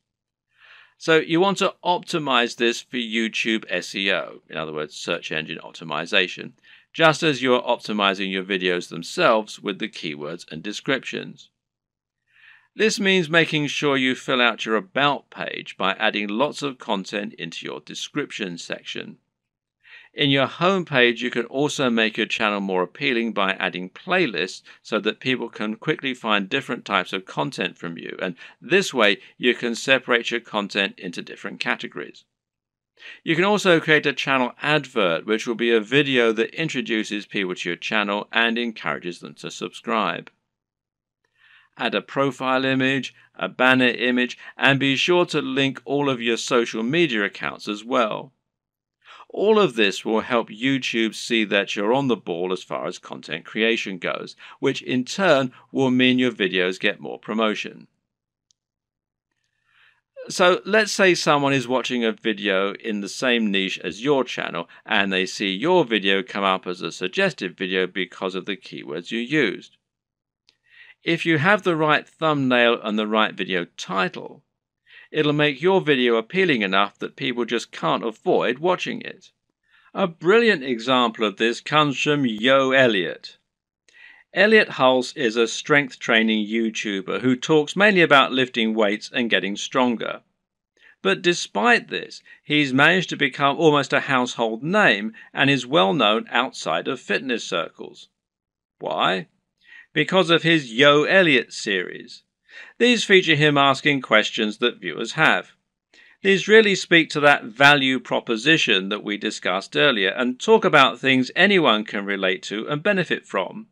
So you want to optimize this for YouTube S E O, in other words, search engine optimization, just as you're optimizing your videos themselves with the keywords and descriptions. This means making sure you fill out your About page by adding lots of content into your description section. In your home page, you can also make your channel more appealing by adding playlists so that people can quickly find different types of content from you, and this way you can separate your content into different categories. You can also create a channel advert, which will be a video that introduces people to your channel and encourages them to subscribe. Add a profile image, a banner image, and be sure to link all of your social media accounts as well. All of this will help YouTube see that you're on the ball as far as content creation goes, which in turn will mean your videos get more promotion. So let's say someone is watching a video in the same niche as your channel, and they see your video come up as a suggested video because of the keywords you used. If you have the right thumbnail and the right video title, it'll make your video appealing enough that people just can't avoid watching it. A brilliant example of this comes from Yo Elliot. Elliot Hulse is a strength training YouTuber who talks mainly about lifting weights and getting stronger. But despite this, he's managed to become almost a household name and is well known outside of fitness circles. Why? Because of his Yo Elliot series. These feature him asking questions that viewers have. These really speak to that value proposition that we discussed earlier and talk about things anyone can relate to and benefit from.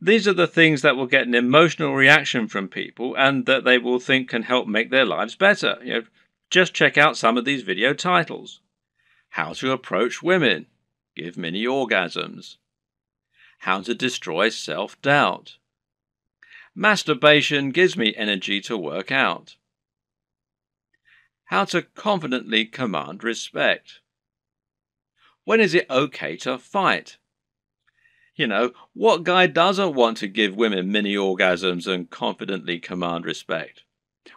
These are the things that will get an emotional reaction from people and that they will think can help make their lives better. You know, just check out some of these video titles. How to approach women. Give mini orgasms. How to destroy self-doubt. Masturbation gives me energy to work out. How to confidently command respect. When is it okay to fight? You know, what guy doesn't want to give women mini-orgasms and confidently command respect?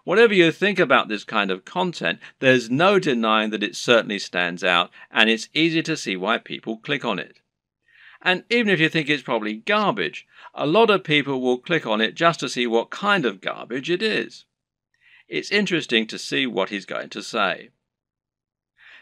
Whatever you think about this kind of content, there's no denying that it certainly stands out, and it's easy to see why people click on it. And even if you think it's probably garbage, a lot of people will click on it just to see what kind of garbage it is. It's interesting to see what he's going to say.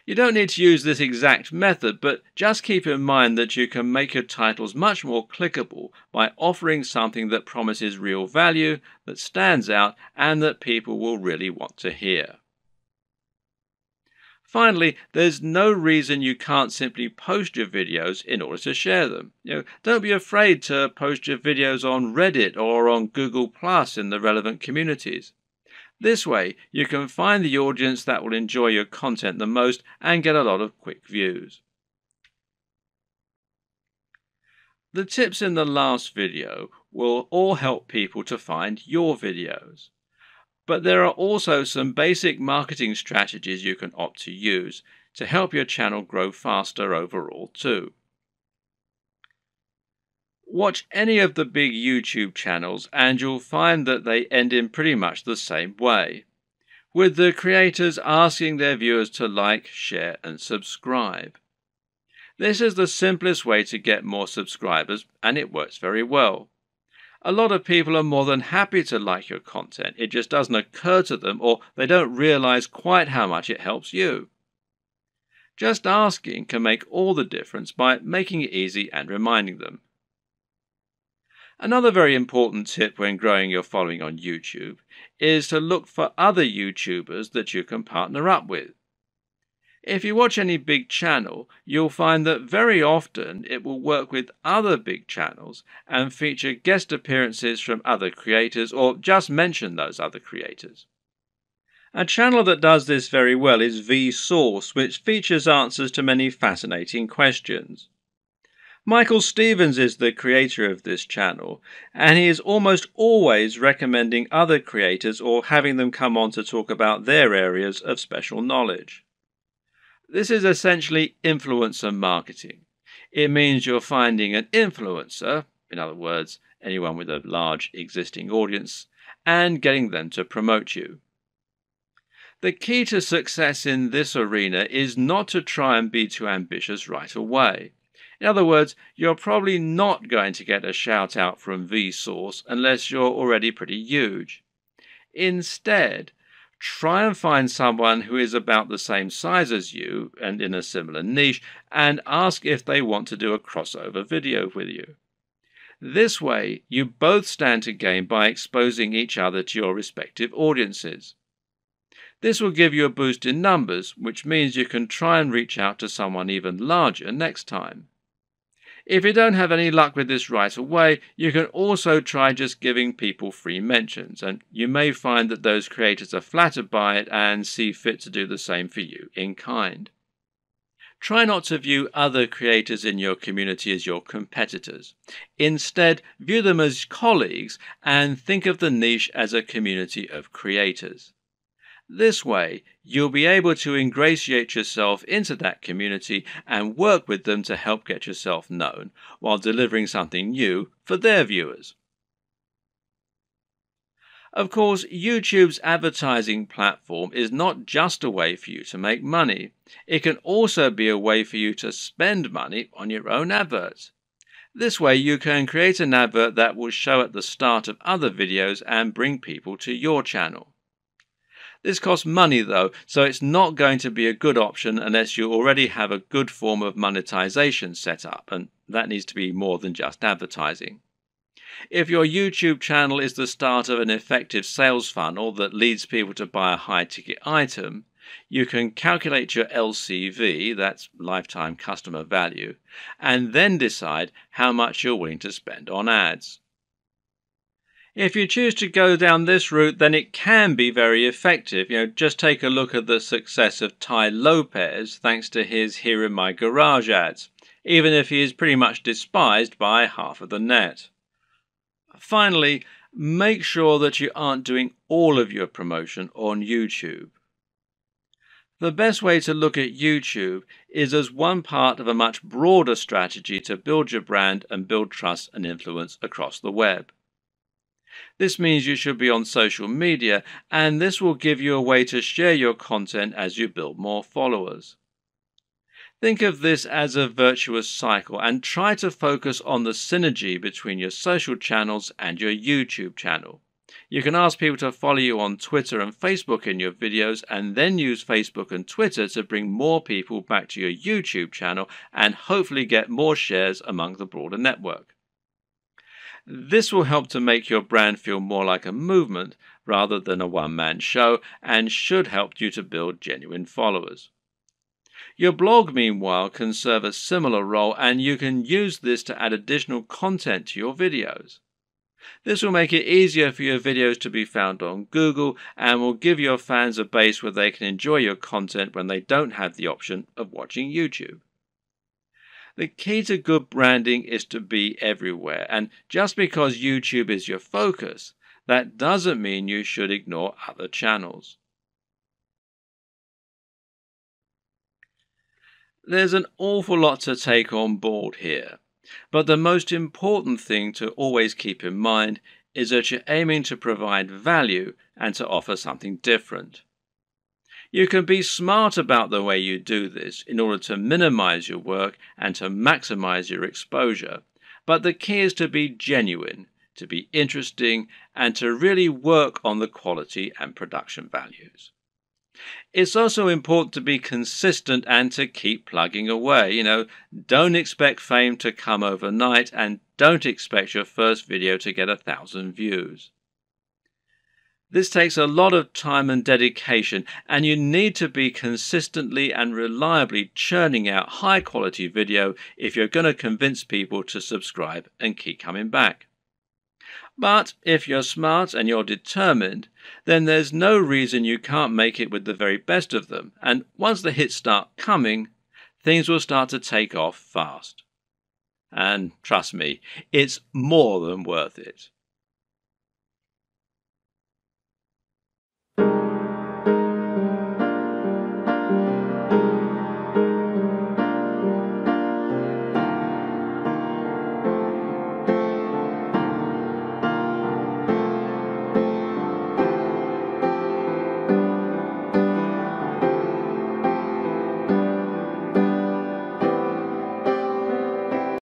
You don't need to use this exact method, but just keep in mind that you can make your titles much more clickable by offering something that promises real value, that stands out, and that people will really want to hear. Finally, there's no reason you can't simply post your videos in order to share them. You know, don't be afraid to post your videos on Reddit or on Google Plus in the relevant communities. This way, you can find the audience that will enjoy your content the most and get a lot of quick views. The tips in the last video will all help people to find your videos. But there are also some basic marketing strategies you can opt to use to help your channel grow faster overall too. Watch any of the big YouTube channels and you'll find that they end in pretty much the same way, with the creators asking their viewers to like, share and subscribe. This is the simplest way to get more subscribers and it works very well. A lot of people are more than happy to like your content, it just doesn't occur to them or they don't realize quite how much it helps you. Just asking can make all the difference by making it easy and reminding them. Another very important tip when growing your following on YouTube is to look for other YouTubers that you can partner up with. If you watch any big channel, you'll find that very often it will work with other big channels and feature guest appearances from other creators or just mention those other creators. A channel that does this very well is Vsauce, which features answers to many fascinating questions. Michael Stevens is the creator of this channel, and he is almost always recommending other creators or having them come on to talk about their areas of special knowledge. This is essentially influencer marketing. It means you're finding an influencer, in other words, anyone with a large existing audience, and getting them to promote you. The key to success in this arena is not to try and be too ambitious right away. In other words, you're probably not going to get a shout out from Vsauce unless you're already pretty huge. Instead, try and find someone who is about the same size as you and in a similar niche and ask if they want to do a crossover video with you. This way, you both stand to gain by exposing each other to your respective audiences. This will give you a boost in numbers, which means you can try and reach out to someone even larger next time. If you don't have any luck with this right away, you can also try just giving people free mentions, and you may find that those creators are flattered by it and see fit to do the same for you in kind. Try not to view other creators in your community as your competitors. Instead, view them as colleagues and think of the niche as a community of creators. This way, you'll be able to ingratiate yourself into that community and work with them to help get yourself known while delivering something new for their viewers. Of course, YouTube's advertising platform is not just a way for you to make money. It can also be a way for you to spend money on your own adverts. This way, you can create an advert that will show at the start of other videos and bring people to your channel. This costs money though, so it's not going to be a good option unless you already have a good form of monetization set up, and that needs to be more than just advertising. If your YouTube channel is the start of an effective sales funnel that leads people to buy a high-ticket item, you can calculate your L C V, that's lifetime customer value, and then decide how much you're willing to spend on ads. If you choose to go down this route, then it can be very effective. You know, just take a look at the success of Tai Lopez thanks to his Here in My Garage ads, even if he is pretty much despised by half of the net. Finally, make sure that you aren't doing all of your promotion on YouTube. The best way to look at YouTube is as one part of a much broader strategy to build your brand and build trust and influence across the web. This means you should be on social media, and this will give you a way to share your content as you build more followers. Think of this as a virtuous cycle and try to focus on the synergy between your social channels and your YouTube channel. You can ask people to follow you on Twitter and Facebook in your videos and then use Facebook and Twitter to bring more people back to your YouTube channel and hopefully get more shares among the broader network. This will help to make your brand feel more like a movement rather than a one-man show and should help you to build genuine followers. Your blog, meanwhile, can serve a similar role and you can use this to add additional content to your videos. This will make it easier for your videos to be found on Google and will give your fans a base where they can enjoy your content when they don't have the option of watching YouTube. The key to good branding is to be everywhere, and just because YouTube is your focus, that doesn't mean you should ignore other channels. There's an awful lot to take on board here, but the most important thing to always keep in mind is that you're aiming to provide value and to offer something different. You can be smart about the way you do this in order to minimize your work and to maximize your exposure, but the key is to be genuine, to be interesting, and to really work on the quality and production values. It's also important to be consistent and to keep plugging away. You know, don't expect fame to come overnight and don't expect your first video to get a thousand views. This takes a lot of time and dedication, and you need to be consistently and reliably churning out high quality video if you're going to convince people to subscribe and keep coming back. But if you're smart and you're determined, then there's no reason you can't make it with the very best of them. And once the hits start coming, things will start to take off fast. And trust me, it's more than worth it.